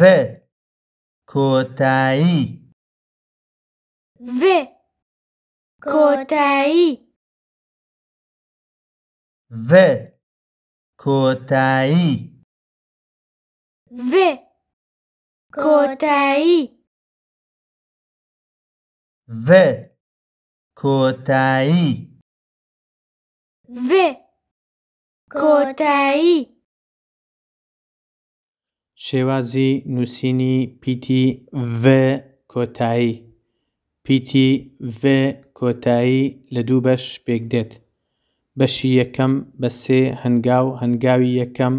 و کوتاهی و کوتاهی و کوتاهی و کوتاهی و کوتاهی و کوتاهی شێوازی نووسینی پیتی و کۆتایی پیتی و کۆتایی لە دوو بەش پێک دێت بەشی یەکەم بە سێ هەنگاو هەنگاوی یەکەم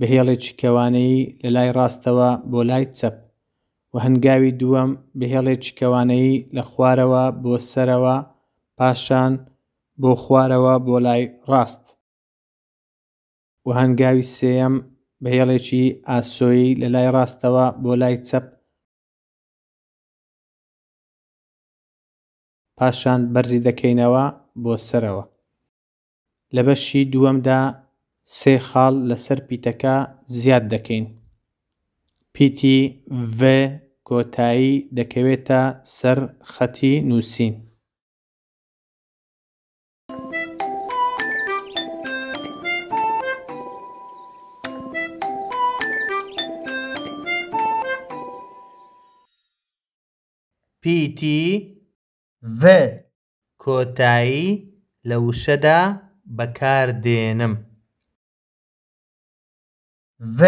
بەهێڵێکی کەوانەی لە لای ڕاستەوە بۆ لای چەپ و هەنگاوی دووەم بەهێڵێکی کەوانەی لە خوارەوە بۆ سەرەوە پاشان بۆ خوارەوە بۆ لای ڕاست و هەنگاوی سێیەم بەهێڵێکی ئاسۆیی لە لای ڕاستەوە بۆ لای چەپ پاشان بەرزی دەکەینەوە بۆ سەرەوە لە بەشی دووەمدا سێ خاڵ لەسەر پیتەکە زیاد دەکەین پیتی ڤ کۆتایی دەکەوێتە سەر خەتی نووسین پیتی و کۆتایی لە وشەدا بەکاردێنم و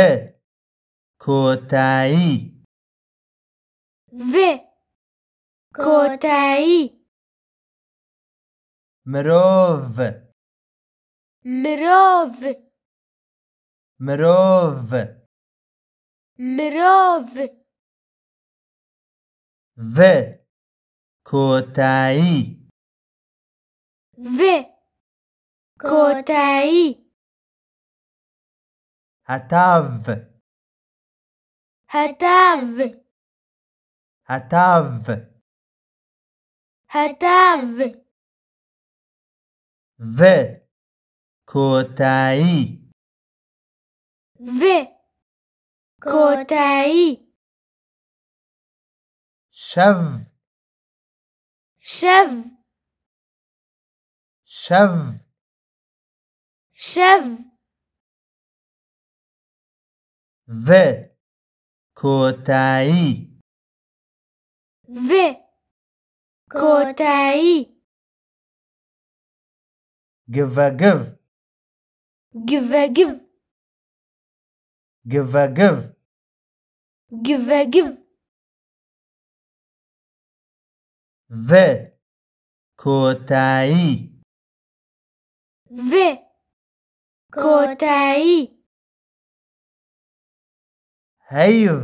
کۆتایی و کۆتایی مرۆڤ مرۆڤ مرۆڤ مرۆڤ و کۆتایی و کۆتایی هەتاو هەتاو هەتاو هەتاو و کۆتایی و کۆتایی شەو شەو شەو شەو و کۆتایی و کۆتایی گڤەگڤ گڤەگڤ گڤەگڤ گڤەگڤ و کۆتایی و کۆتایی حیو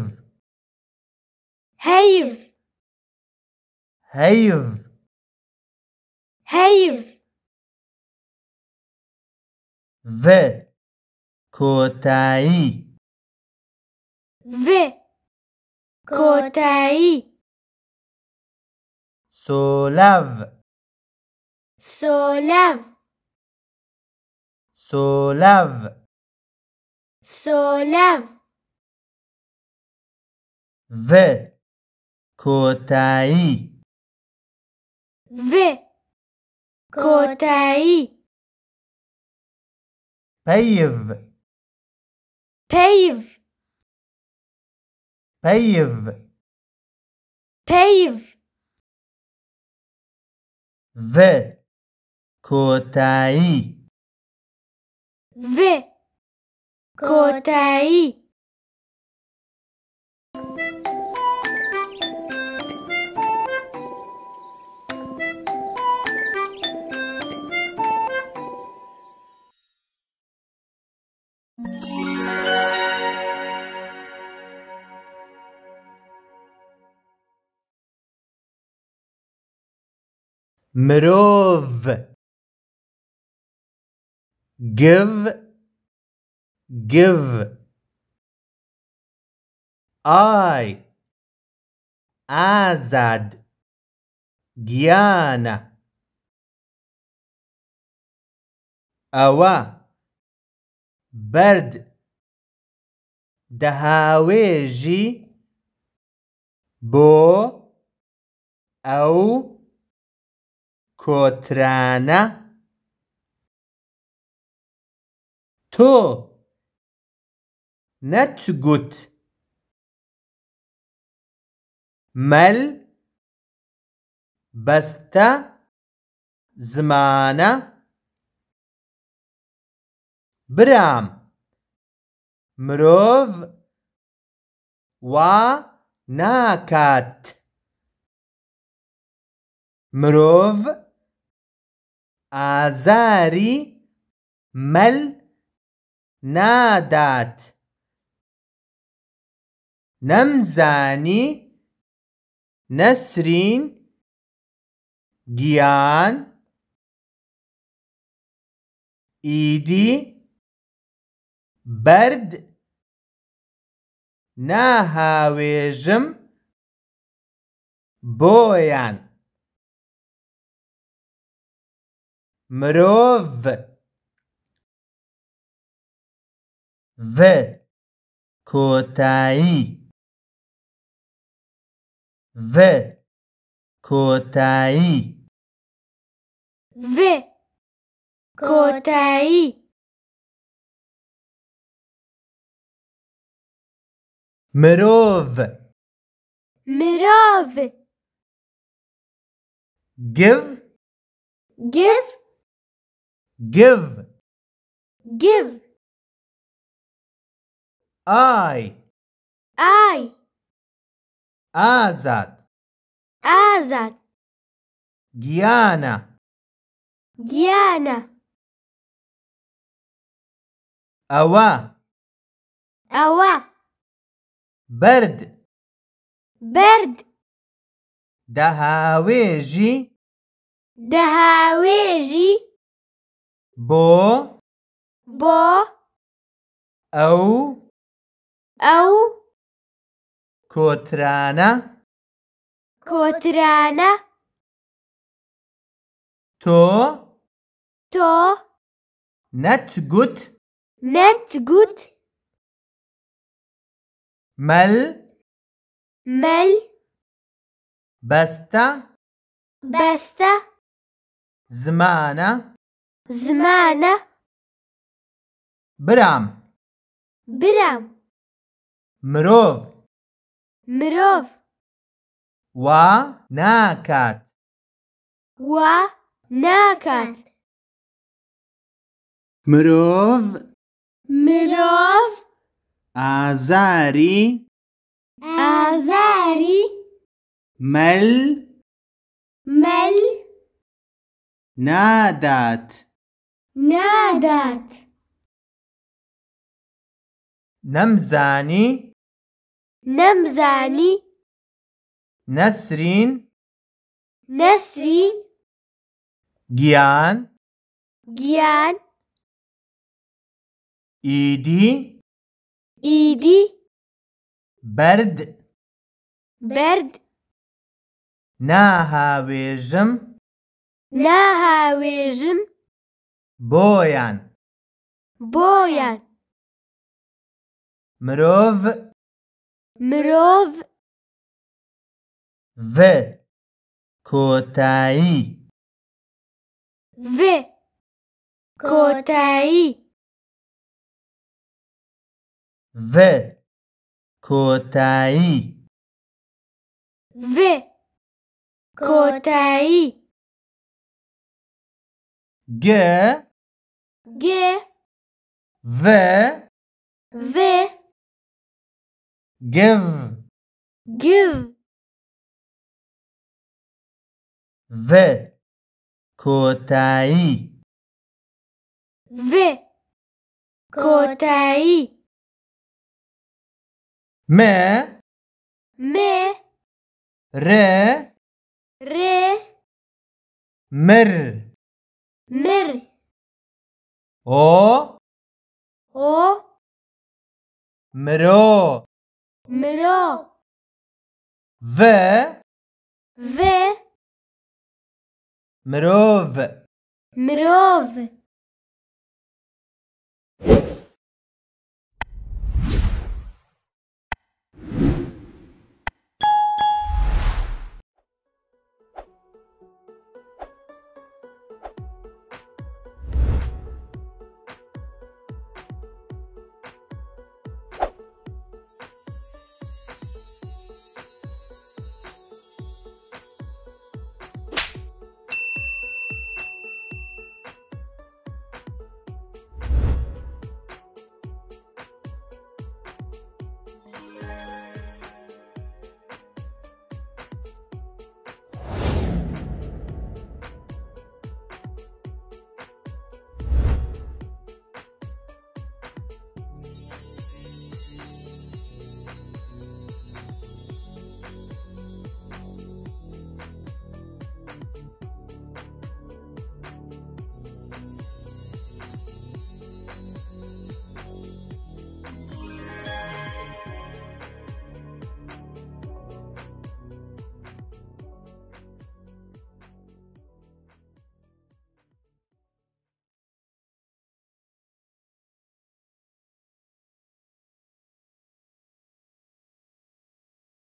حیو حیو حیو و کۆتایی و کۆتایی سۆلاڤ سۆلاڤ سۆلاڤ سۆلاڤ و کۆتایی و کۆتایی پەیڤ پەیڤ پەیڤ پەیڤ و کۆتایی و کۆتایی مرۆڤ گڤ گڤ ئای ئازاد گیانە ئەوە بەرد دهاويجي بو أو كوترانة تو نتجت مل بست زمانة برام مروف وناكات مروف آزاري مل نادات نمزاني نسرين جيان ايدي برد ناهاويجم بويان مروف و كوتاي و كوتاي و كوتاي مروف مروف give give give give I آزاد آزاد جيانا جيانا أوا أوا برد برد دهاويجي دهاويجي بو بو أو كوترانة كوترانة تو نتجت نتجت مل بستا زمانة برام مروف وناكات مروف آزاري مل نادات نمزاني نسرين جيان ايدي برد ناهاويجم بويان مروف و كوتاي و كوتاي و كوتاي ج و give و كوتاي ما ر مر او مرو و مروف